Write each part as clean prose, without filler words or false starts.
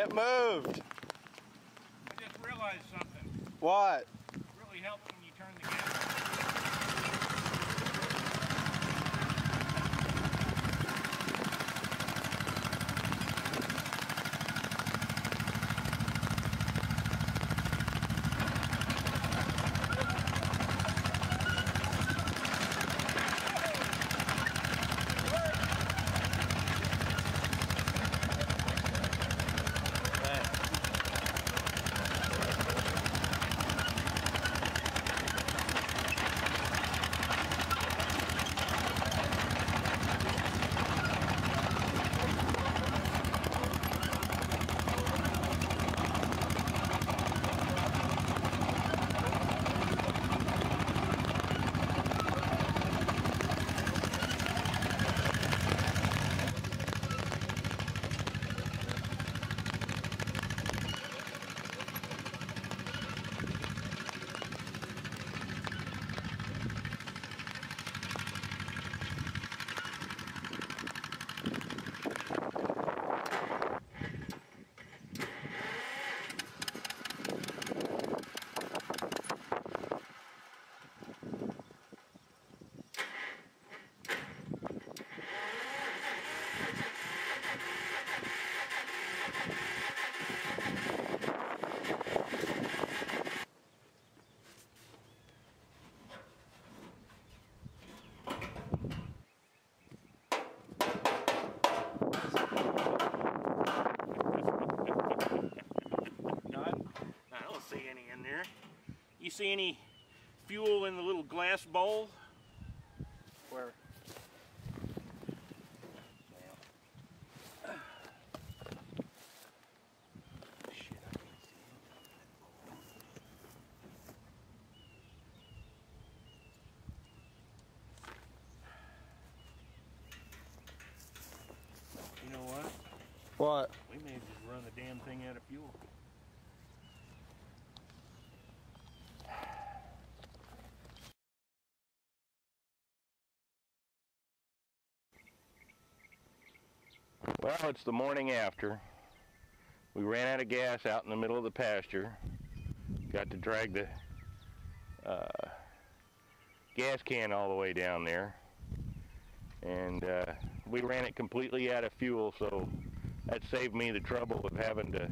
It moved. I just realized something. What? It really helps when you turn the You see any fuel in the little glass bowl? Where? You know what? What? We may have just run the damn thing out of fuel. Well, it's the morning after. We ran out of gas out in the middle of the pasture. Got to drag the gas can all the way down there. And we ran it completely out of fuel, so that saved me the trouble of having to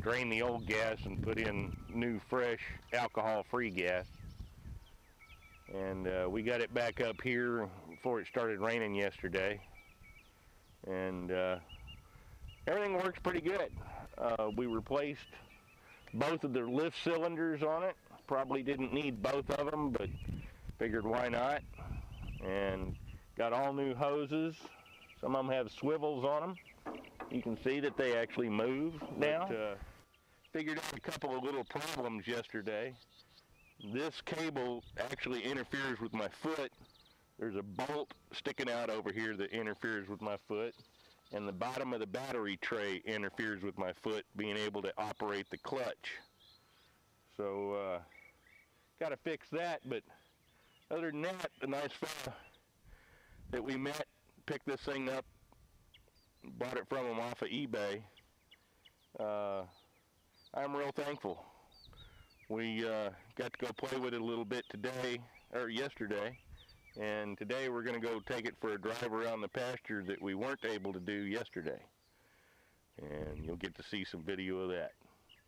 drain the old gas and put in new, fresh, alcohol-free gas. And we got it back up here before it started raining yesterday. And everything works pretty good. We replaced both of the lift cylinders on it. Probably didn't need both of them, but figured why not. And got all new hoses. Some of them have swivels on them. You can see that they actually move now. But, figured out a couple of little problems yesterday. This cable actually interferes with my foot. There's a bolt sticking out over here that interferes with my foot, and the bottom of the battery tray interferes with my foot being able to operate the clutch. So, gotta fix that, but other than that, the nice fella that we met picked this thing up, bought it from him off of eBay. I'm real thankful. We got to go play with it a little bit today, or yesterday. And today we're going to go take it for a drive around the pasture that we weren't able to do yesterday. And you'll get to see some video of that.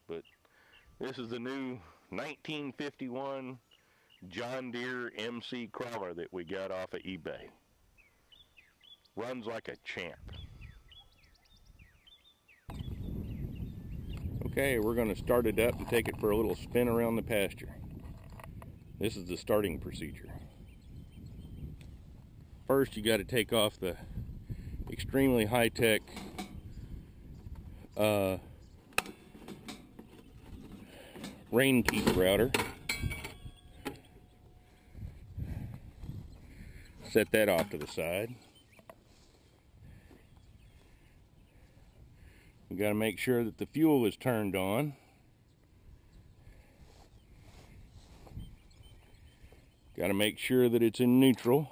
But this is the new 1951 John Deere MC crawler that we got off of eBay. Runs like a champ. Okay, we're going to start it up and take it for a little spin around the pasture. This is the starting procedure. First, you got to take off the extremely high-tech rain keep router. Set that off to the side. You got to make sure that the fuel is turned on. Got to make sure that it's in neutral.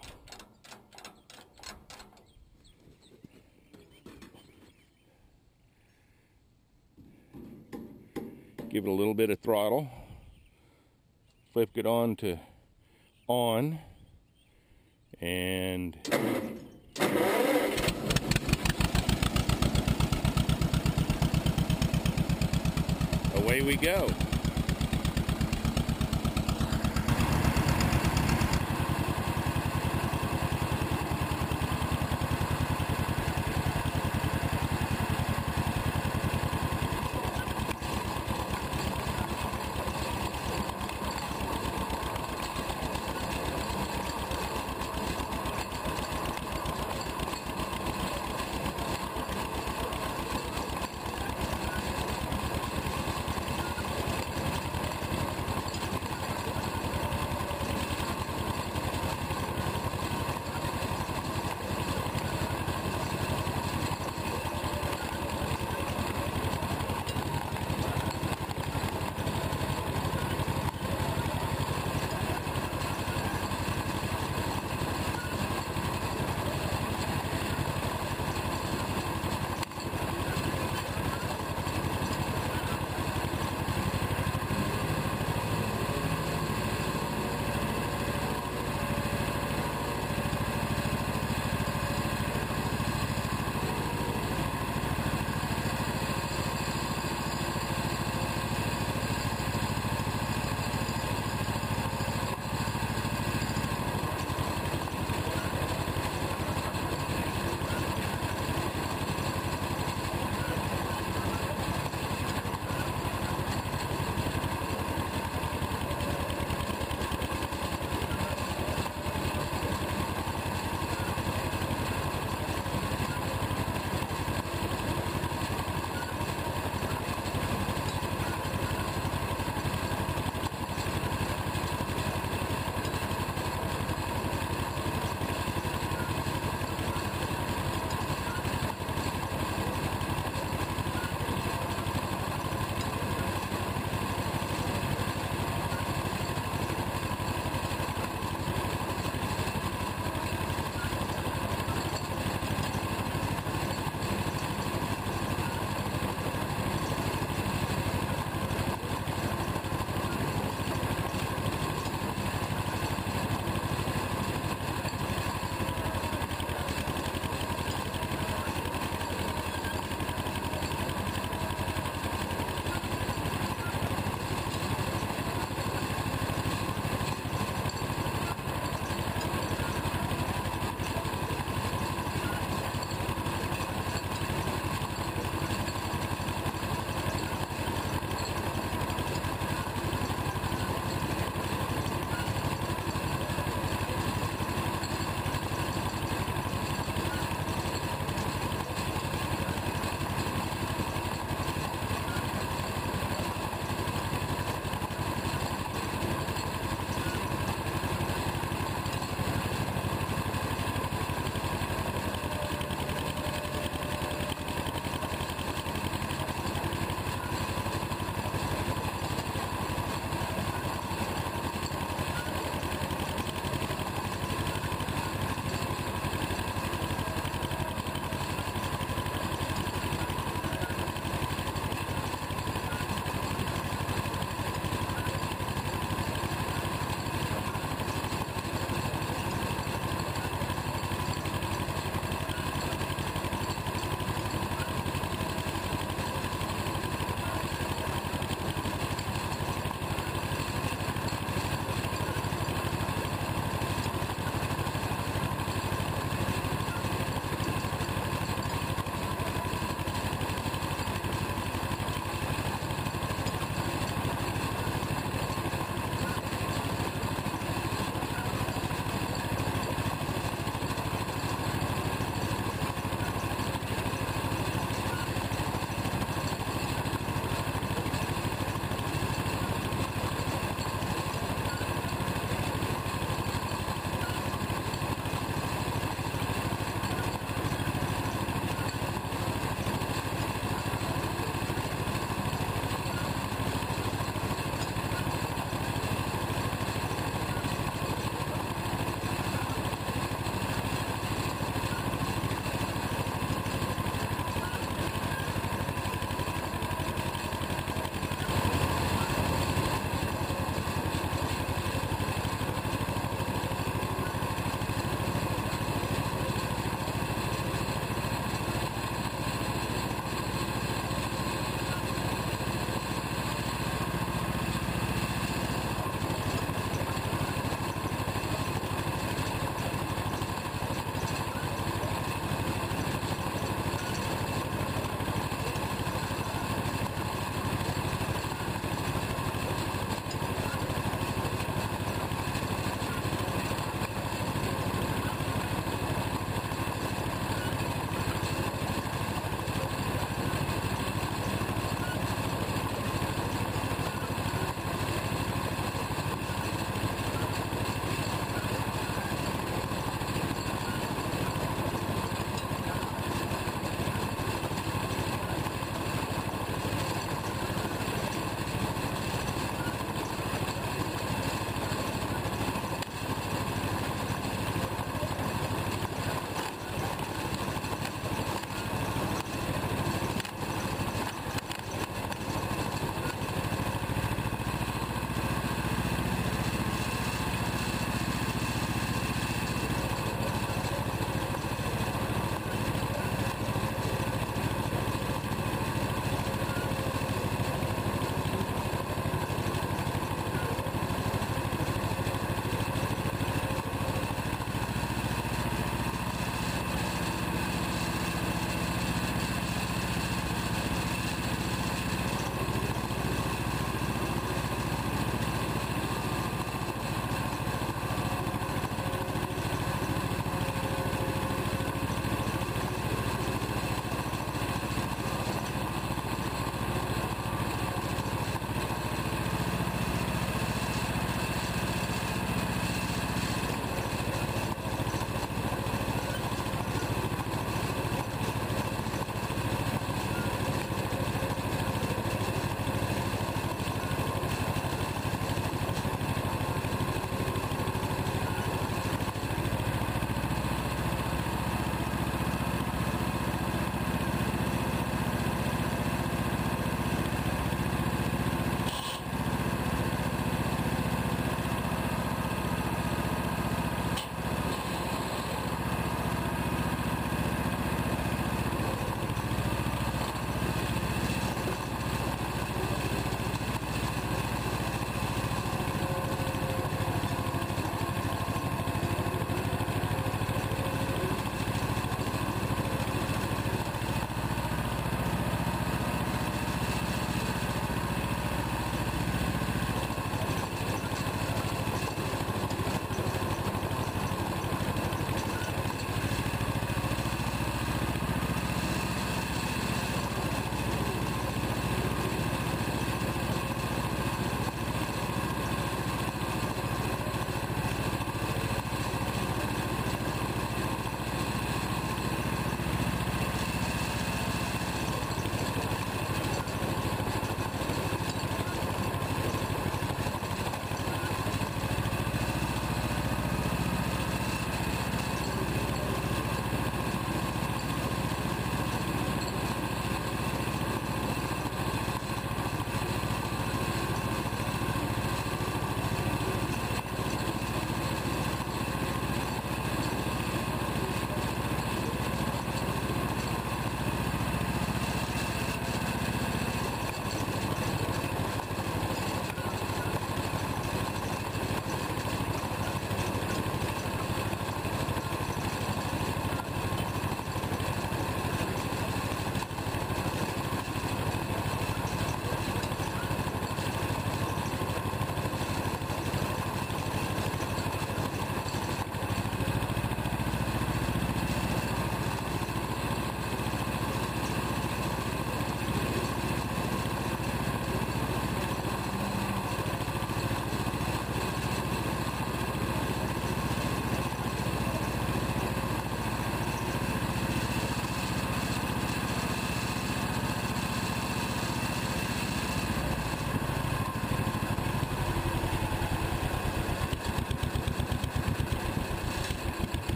give it a little bit of throttle, flip it on to on, and away we go.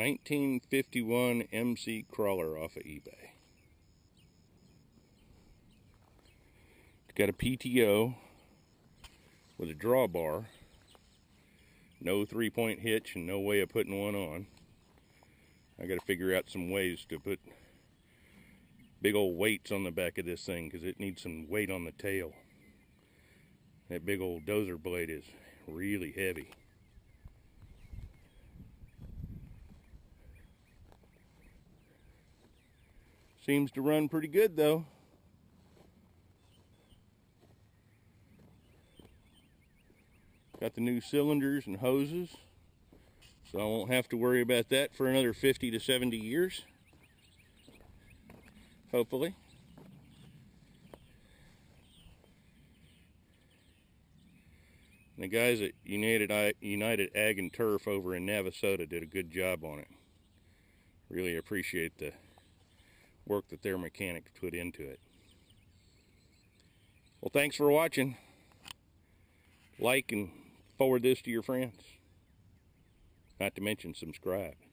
1951 MC crawler off of eBay. It's got a PTO with a drawbar, no 3-point hitch, and no way of putting one on. I got to figure out some ways to put big old weights on the back of this thing because it needs some weight on the tail. That big old dozer blade is really heavy. Seems to run pretty good though. Got the new cylinders and hoses, so I won't have to worry about that for another 50 to 70 years, hopefully. And the guys at United Ag and Turf over in Navasota did a good job on it. Really appreciate the work that their mechanics put into it. Well, thanks for watching. Like and forward this to your friends. Not to mention subscribe.